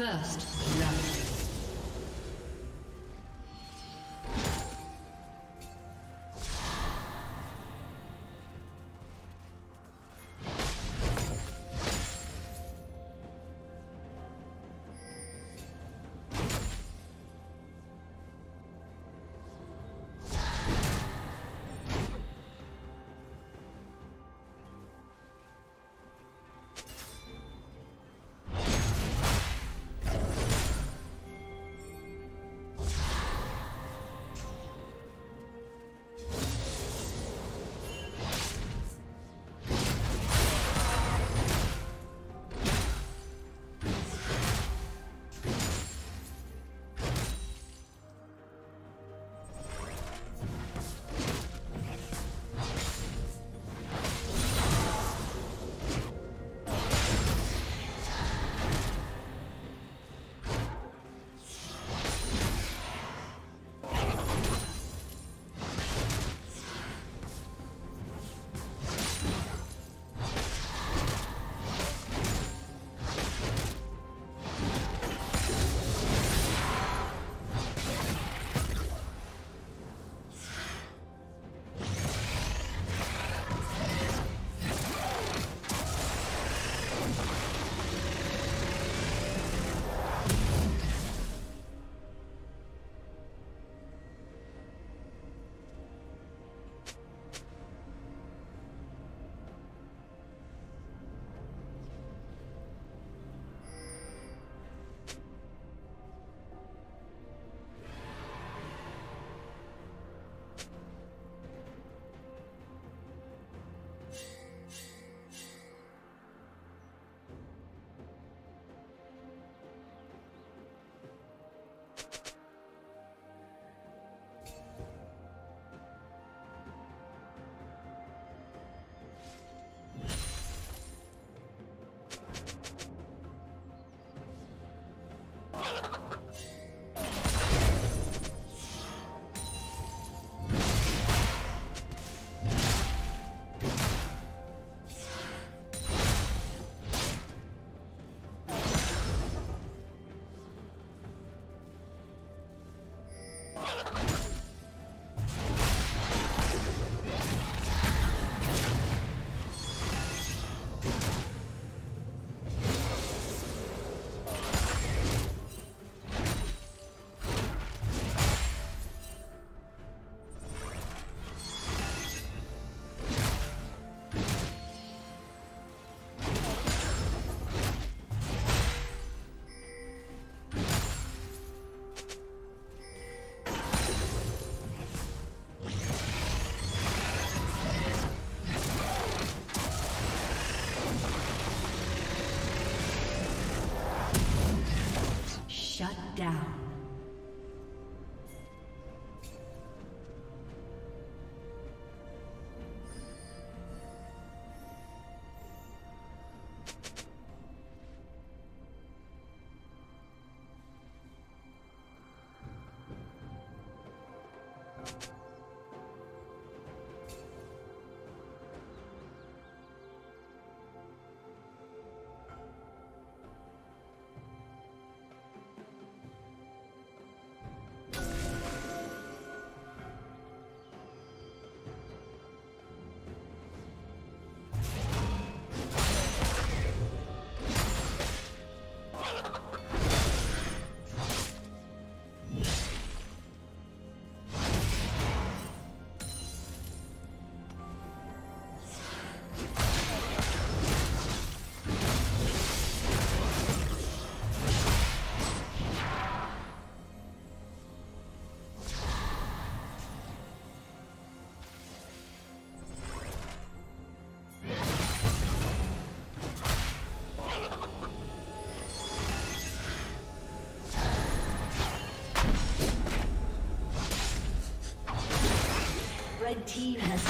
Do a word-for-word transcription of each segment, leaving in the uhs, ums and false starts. First round. Down. The team has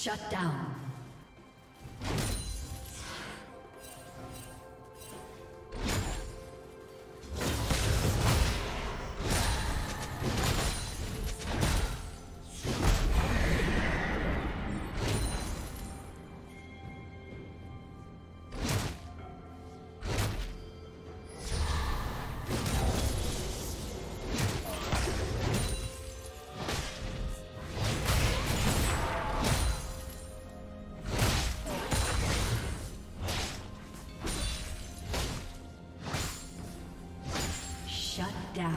Shut down. Down.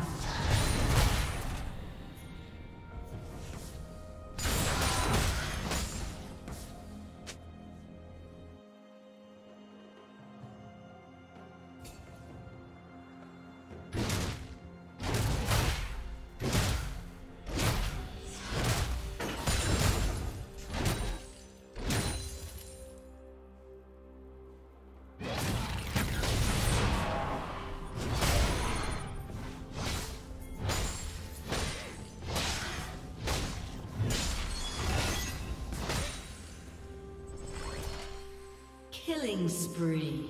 Killing spree.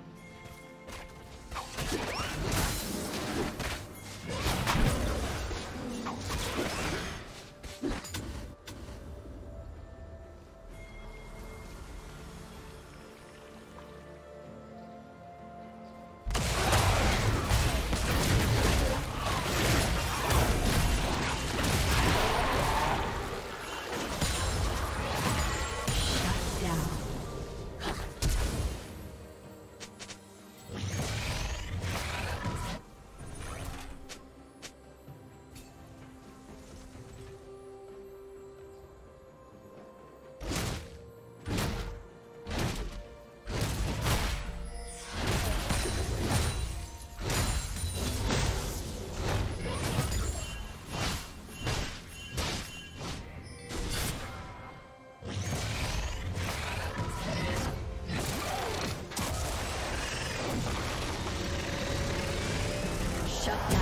Shut down.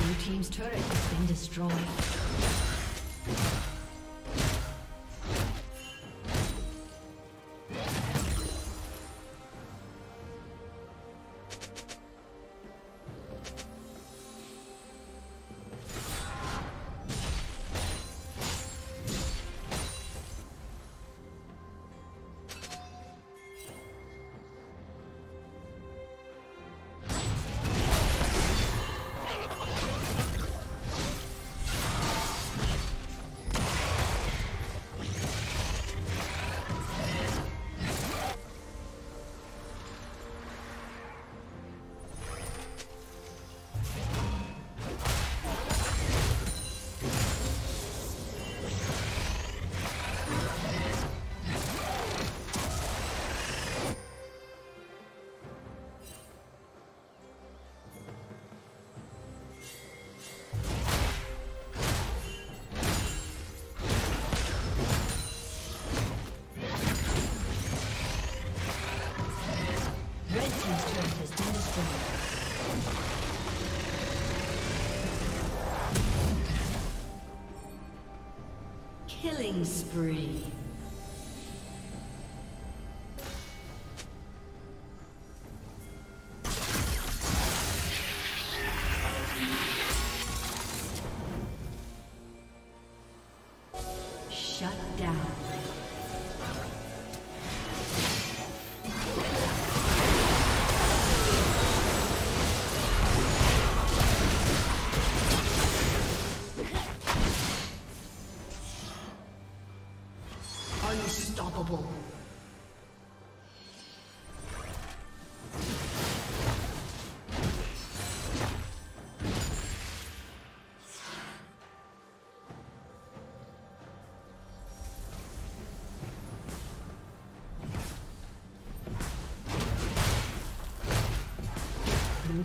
Blue team's turret has been destroyed. Killing spree. Unstoppable. Blue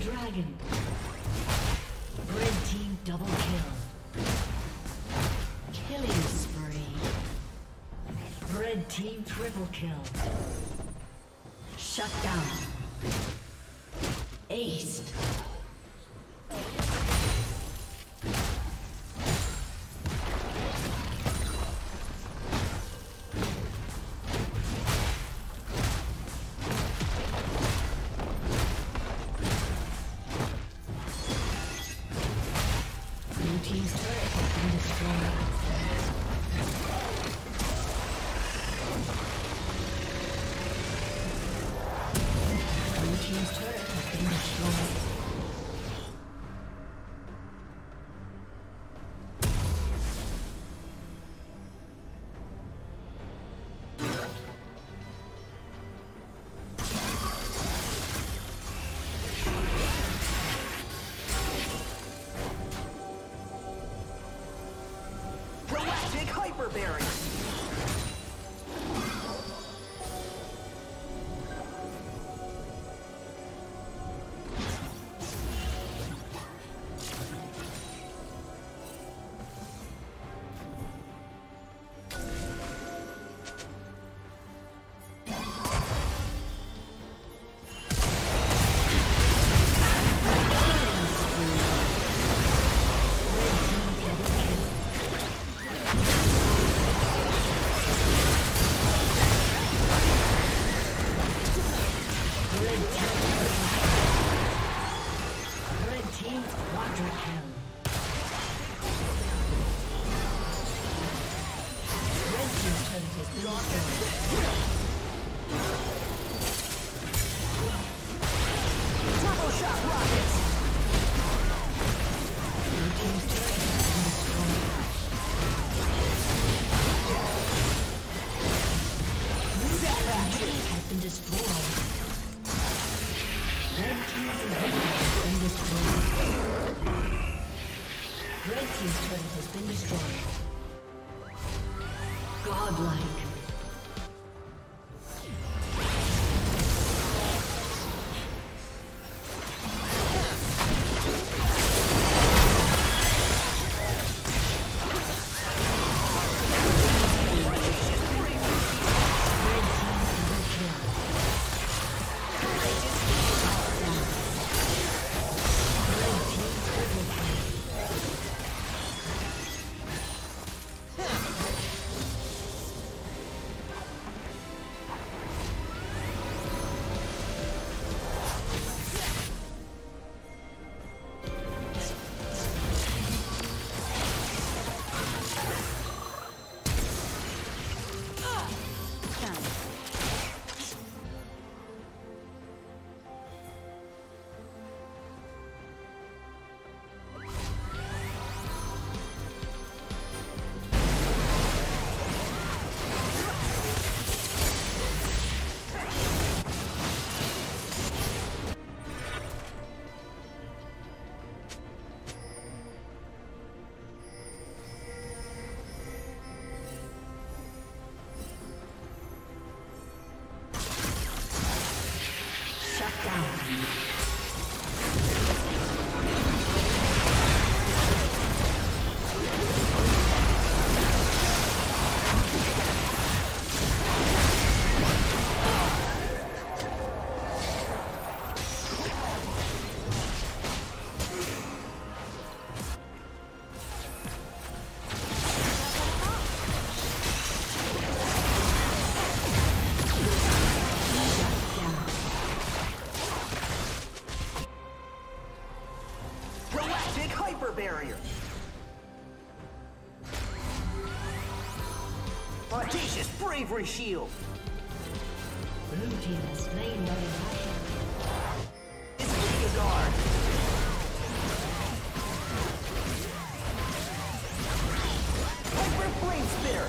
Dragon. Red team double kill. Killing spree. Red team triple kill. Shut down. Aced. Barrier. destroyed. Red team's turret has been destroyed. Red team's turret has been destroyed. Godlike. Barrier. Audacious bravery shield. Blue team has slain by the It's Giga Guard. Hyper Flame Spitter.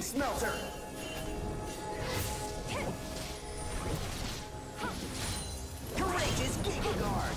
Smelter! Courageous Giga Guard!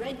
Red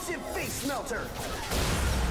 explosive face melter!